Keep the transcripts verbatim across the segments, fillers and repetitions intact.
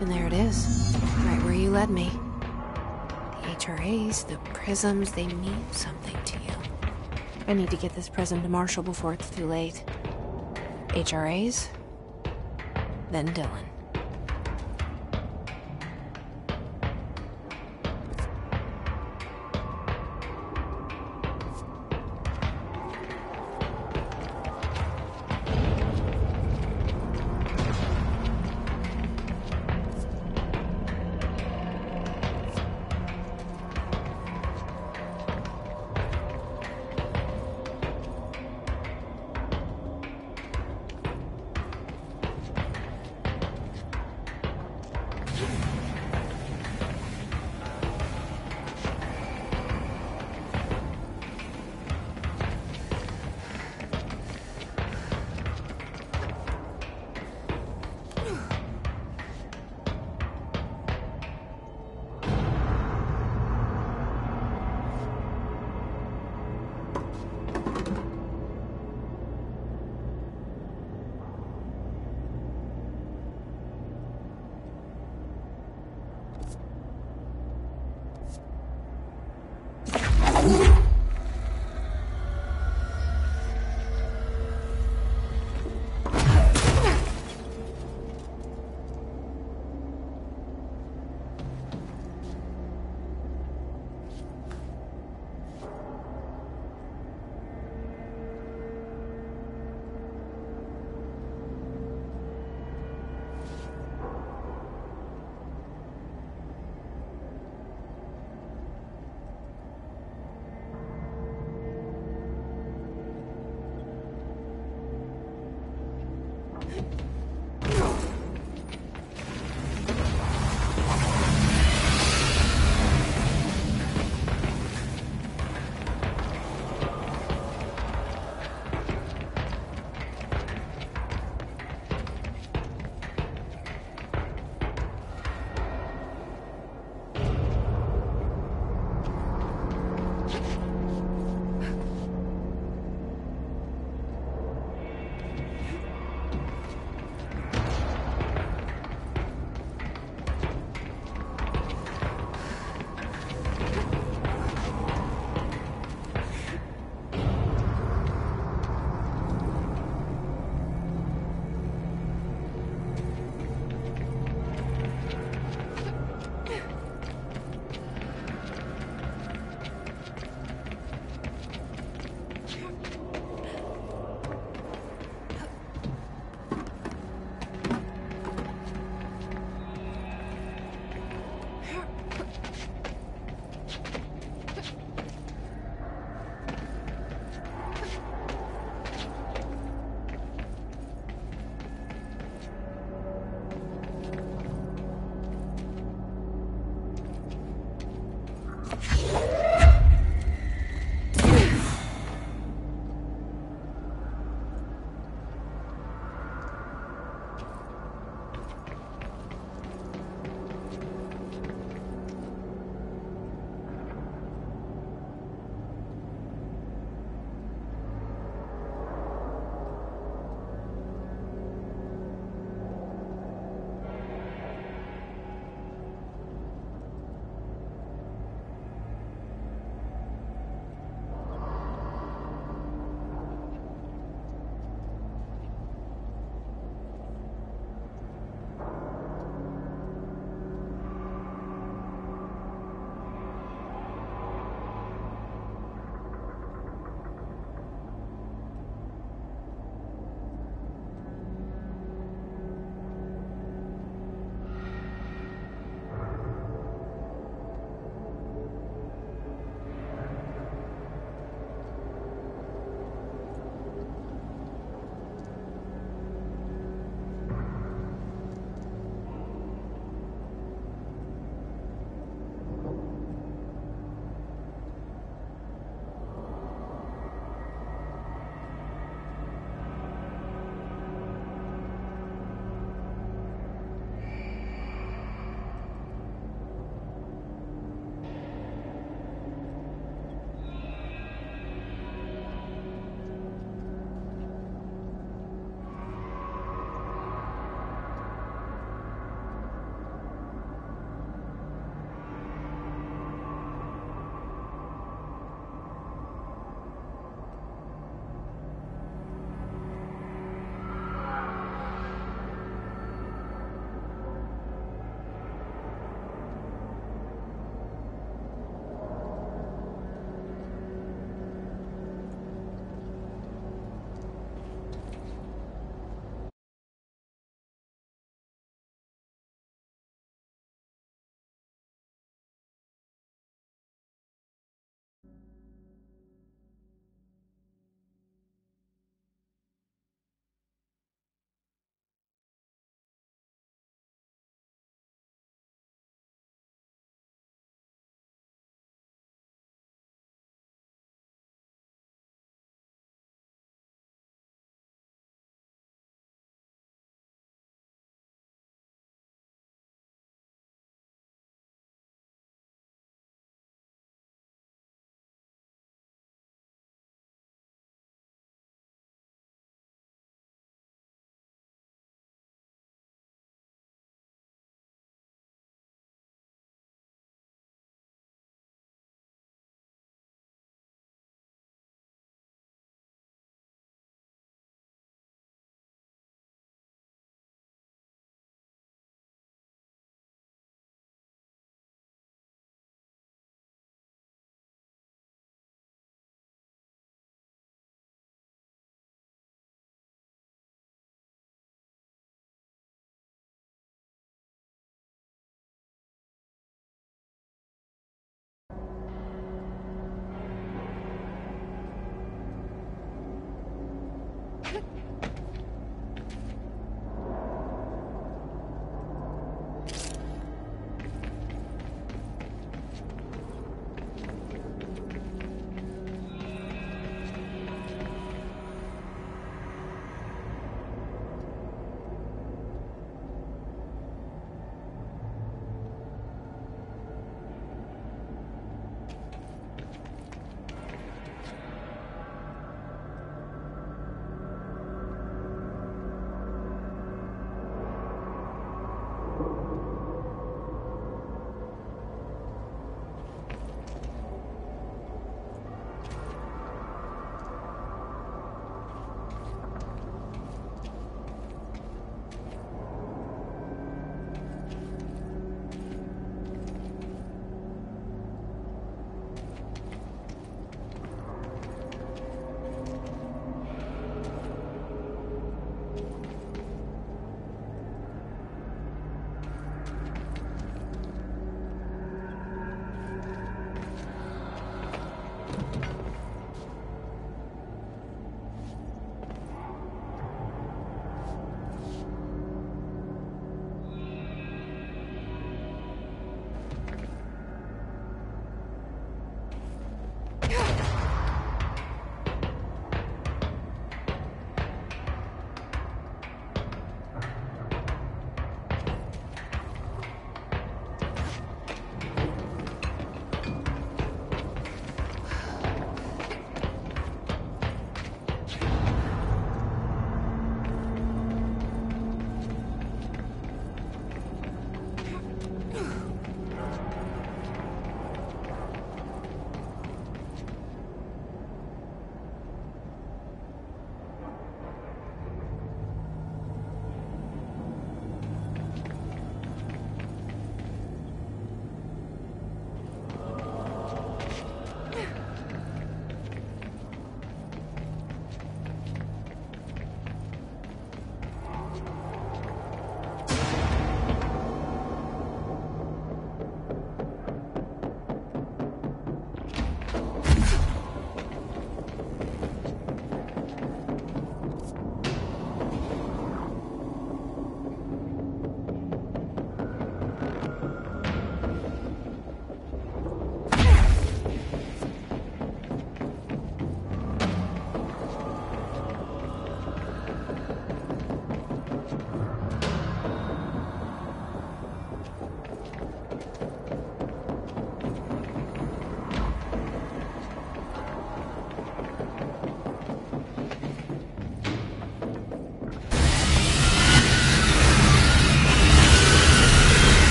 And there it is, right where you led me. The H R As, the prisms, they mean something to you. I need to get this prism to Marshall before it's too late. H R As, then Dylan.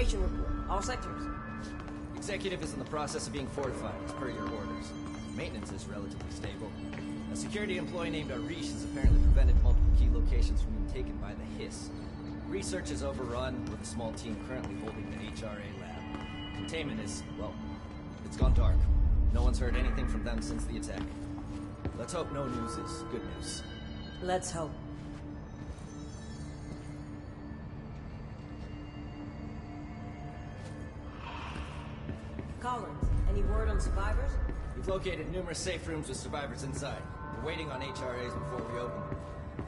evacuation report. All sectors. Executive is in the process of being fortified, as per your orders. Maintenance is relatively stable. A security employee named Arish has apparently prevented multiple key locations from being taken by the HISS. Research is overrun, with a small team currently holding the H R A lab. Containment is, well, it's gone dark. No one's heard anything from them since the attack. Let's hope no news is good news. Let's hope. Collins, any word on survivors? We've located numerous safe rooms with survivors inside. We're waiting on H R As before we open them.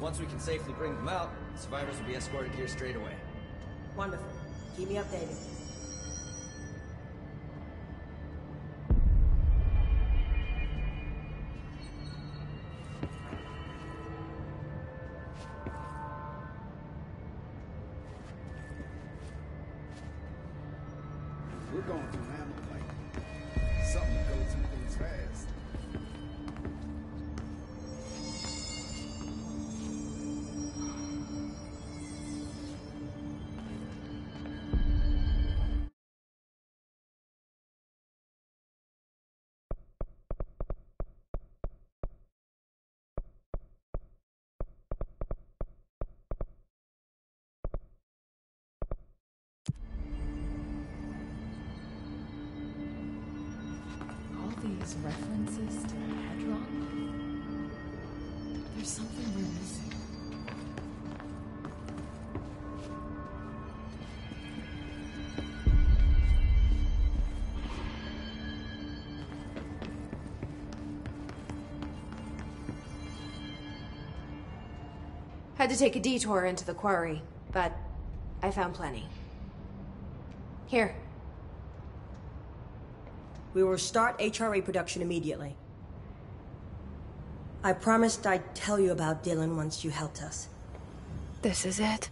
Once we can safely bring them out, survivors will be escorted here straight away. Wonderful. Keep me updated. These references to Hedron? There's something we're missing. Had to take a detour into the quarry, but I found plenty. Here. We will start H R A production immediately. I promised I'd tell you about Dylan once you helped us. This is it.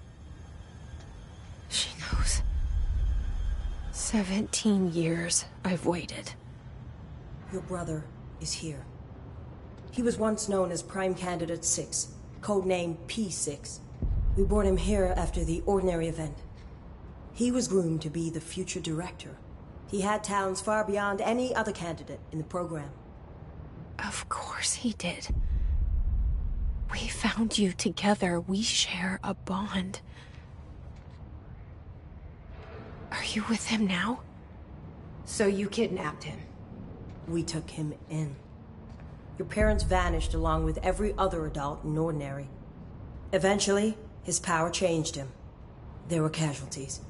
She knows. Seventeen years I've waited. Your brother is here. He was once known as Prime Candidate Six, codenamed P six. We brought him here after the Ordinary event. He was groomed to be the future director. He had talents far beyond any other candidate in the program. Of course he did. We found you together. We share a bond. Are you with him now? So you kidnapped him? We took him in. Your parents vanished along with every other adult in Ordinary. Eventually, his power changed him. There were casualties.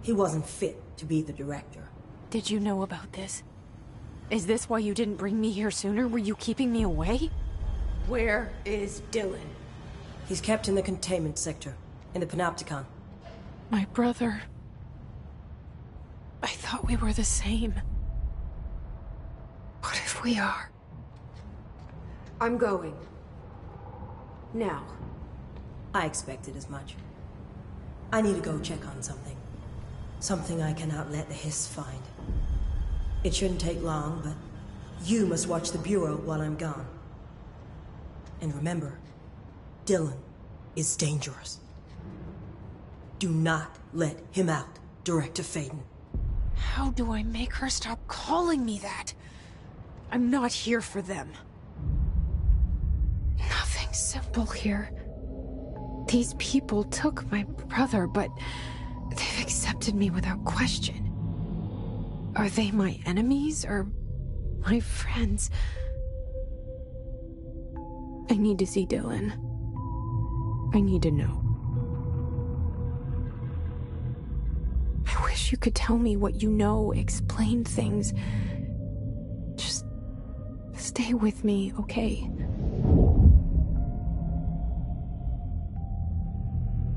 He wasn't fit to be the director. Did you know about this? Is this why you didn't bring me here sooner? Were you keeping me away? Where is Dylan? He's kept in the containment sector, in the Panopticon. My brother... I thought we were the same. What if we are? I'm going. Now. I expected as much. I need to go check on something. Something I cannot let the HISS find. It shouldn't take long, but you must watch the Bureau while I'm gone. And remember, Dylan is dangerous. Do not let him out, Director Faden. How do I make her stop calling me that? I'm not here for them. Nothing simple here. These people took my brother, but... they've accepted me without question. Are they my enemies or my friends? I need to see Dylan. I need to know. I wish you could tell me what you know, explain things. Just stay with me, okay?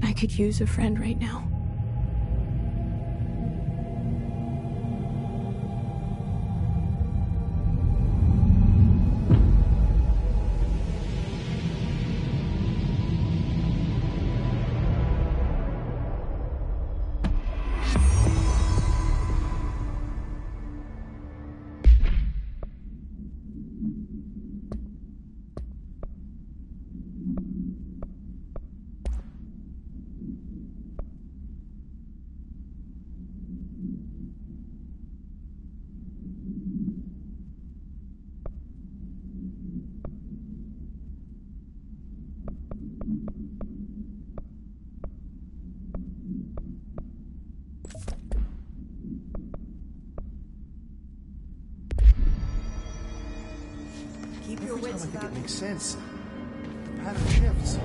I could use a friend right now. makes sense. The pattern shifts.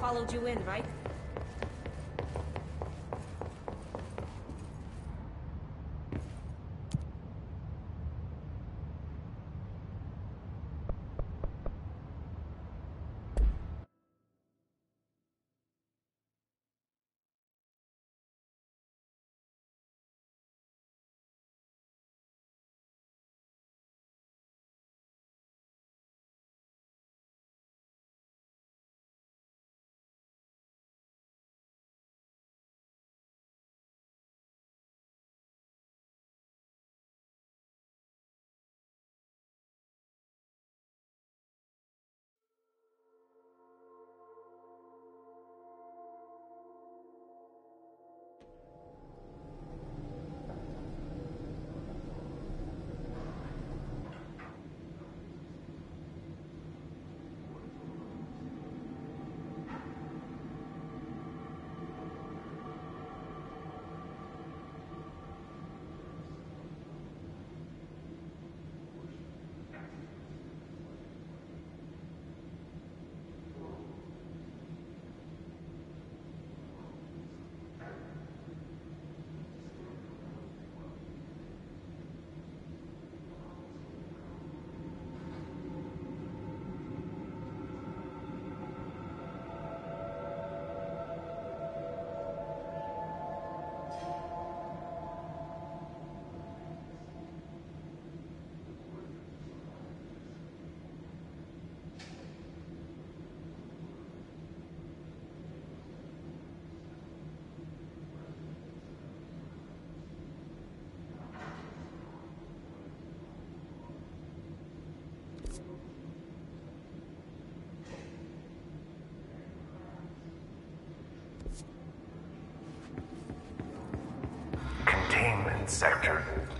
Followed you in, right? Sector.